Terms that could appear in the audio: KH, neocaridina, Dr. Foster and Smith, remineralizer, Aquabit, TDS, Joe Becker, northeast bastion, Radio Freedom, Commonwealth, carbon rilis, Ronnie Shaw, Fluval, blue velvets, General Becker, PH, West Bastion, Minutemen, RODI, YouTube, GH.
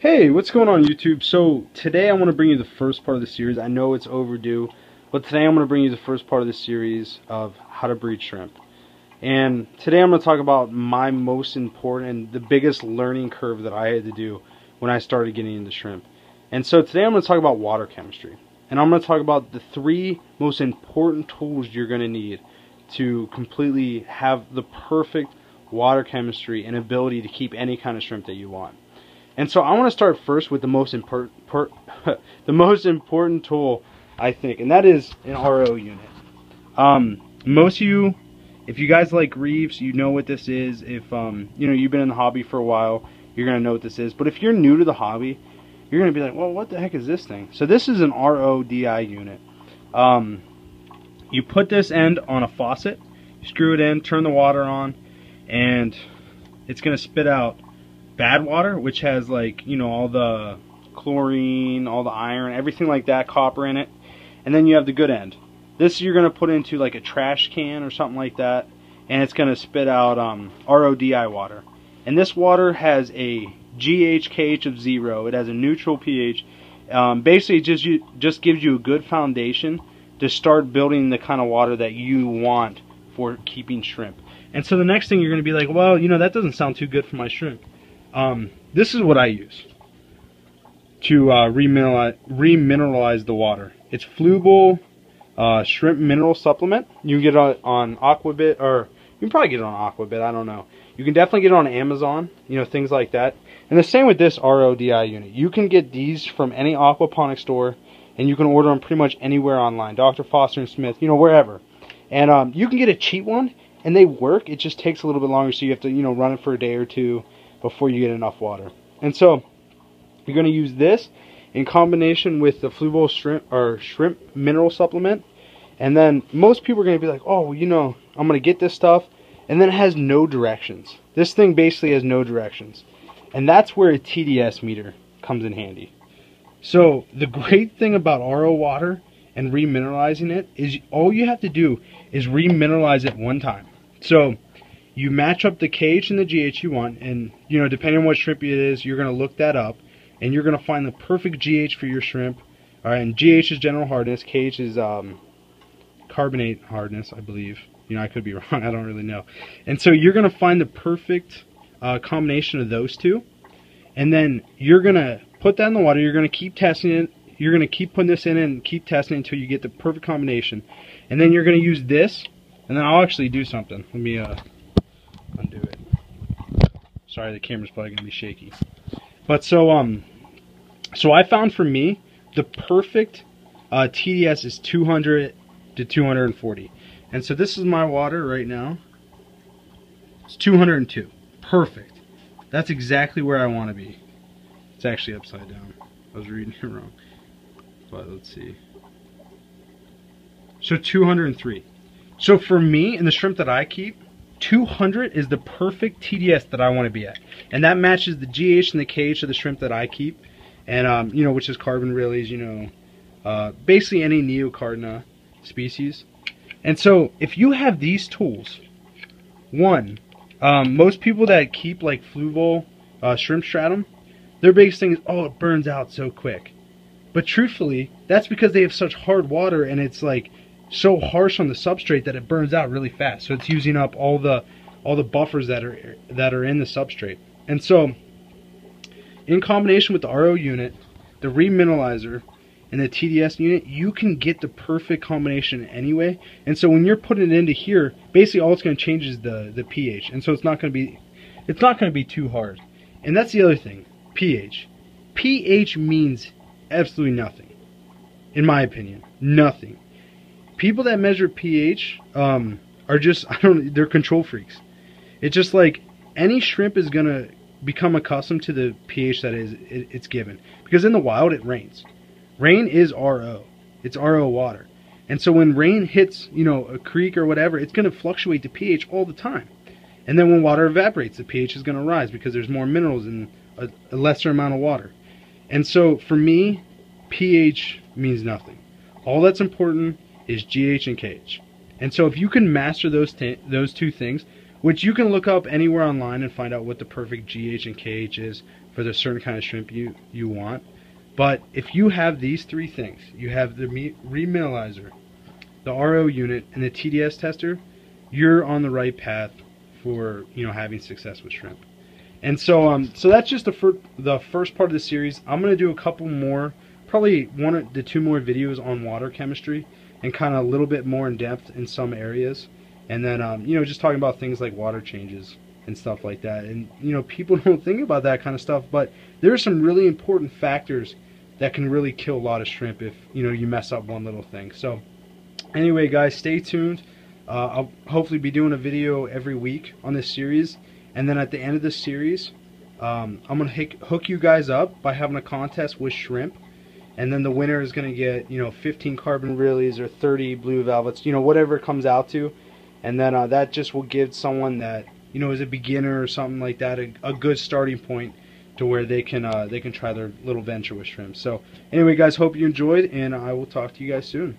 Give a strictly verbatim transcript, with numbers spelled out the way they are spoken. Hey, what's going on YouTube? So today I want to bring you the first part of the series. I know it's overdue, but today I'm going to bring you the first part of the series of how to breed shrimp. And today I'm going to talk about my most important and the biggest learning curve that I had to do when I started getting into shrimp. And so today I'm going to talk about water chemistry. And I'm going to talk about the three most important tools you're going to need to completely have the perfect water chemistry and ability to keep any kind of shrimp that you want. And so I want to start first with the most important, the most important tool, I think, and that is an R O unit. Um, most of you, if you guys like reefs, you know what this is. If um, you know, you've been in the hobby for a while, you're gonna know what this is. But if you're new to the hobby, you're gonna be like, well, what the heck is this thing? So this is an R O D I unit. Um, you put this end on a faucet, you screw it in, turn the water on, and it's gonna spit out bad water, which has, like, you know, all the chlorine, all the iron, everything like that, copper in it. And then you have the good end. This you're going to put into like a trash can or something like that, and it's going to spit out um, R O D I water. And this water has a G H K H of zero. It has a neutral pH. Um, basically, it just, you, just gives you a good foundation to start building the kind of water that you want for keeping shrimp. And so the next thing you're going to be like, well, you know, that doesn't sound too good for my shrimp. Um, this is what I use to uh, remineralize, remineralize the water. It's Fluval uh, shrimp mineral supplement. You can get it on Aquabit, or you can probably get it on Aquabit, I don't know. You can definitely get it on Amazon, you know, things like that. And the same with this R O D I unit. You can get these from any aquaponics store, and you can order them pretty much anywhere online. Doctor Foster and Smith, you know, wherever. And um, you can get a cheap one, and they work. It just takes a little bit longer, so you have to, you know, run it for a day or two before you get enough water. And so you're going to use this in combination with the Fluval shrimp or shrimp mineral supplement. And then most people are going to be like, oh, well, you know, I'm going to get this stuff, and then it has no directions. This thing basically has no directions, and that's where a T D S meter comes in handy. So the great thing about R O water and remineralizing it is all you have to do is remineralize it one time. So you match up the K H and the G H you want, and, you know, depending on what shrimp it is, you're going to look that up, and you're going to find the perfect G H for your shrimp. All right, and G H is general hardness, K H is um, carbonate hardness, I believe. You know, I could be wrong, I don't really know. And so you're going to find the perfect uh, combination of those two, and then you're going to put that in the water. You're going to keep testing it. You're going to keep putting this in and keep testing it until you get the perfect combination. And then you're going to use this, and then I'll actually do something. Let me... Uh, undo it. Sorry, the camera's probably gonna be shaky. But so um so I found for me the perfect uh, T D S is two hundred to two hundred forty. And so this is my water right now. It's two hundred two. Perfect. That's exactly where I want to be. It's actually upside down. I was reading it wrong. But let's see. So two hundred three. So for me and the shrimp that I keep, two hundred is the perfect T D S that I want to be at, and that matches the G H and the K H of the shrimp that I keep, and um, you know, which is carbon rilis, you know, uh, basically any neocaridina species. And so, if you have these tools, one, um, most people that keep like Fluval uh, shrimp stratum, their biggest thing is, oh, it burns out so quick. But truthfully, that's because they have such hard water, and it's like so harsh on the substrate that it burns out really fast. So it's using up all the all the buffers that are that are in the substrate. And so in combination with the R O unit, the remineralizer, and the T D S unit, you can get the perfect combination anyway. And so when you're putting it into here, basically all it's going to change is the the pH. And so it's not going to be it's not going to be too hard. And that's the other thing, pH. pH means absolutely nothing, in my opinion. Nothing. People that measure pH um, are just, I don't, they're control freaks. It's just like any shrimp is going to become accustomed to the pH that is it, it's given. Because in the wild, it rains. Rain is R O. It's R O water. And so when rain hits, you know, a creek or whatever, it's going to fluctuate the pH all the time. And then when water evaporates, the pH is going to rise because there's more minerals in a, a lesser amount of water. And so for me, pH means nothing. All that's important is G H and K H. And so if you can master those those two things, which you can look up anywhere online and find out what the perfect G H and K H is for the certain kind of shrimp you, you want. But if you have these three things, you have the remineralizer, the R O unit, and the T D S tester, you're on the right path for, you know, having success with shrimp. And so um, so that's just the, fir the first part of the series. I'm going to do a couple more, probably one or the two more videos on water chemistry, and kind of a little bit more in depth in some areas. And then, um, you know, just talking about things like water changes and stuff like that. And, you know, people don't think about that kind of stuff, but there are some really important factors that can really kill a lot of shrimp if, you know, you mess up one little thing. So anyway, guys, stay tuned. Uh, I'll hopefully be doing a video every week on this series. And then at the end of this series, um, I'm going to hook you guys up by having a contest with shrimp. And then the winner is going to get, you know, fifteen carbon rilis or thirty blue velvets, you know, whatever it comes out to. And then uh, that just will give someone that, you know, is a beginner or something like that, a, a good starting point to where they can, uh, they can try their little venture with shrimp. So anyway, guys, hope you enjoyed, and I will talk to you guys soon.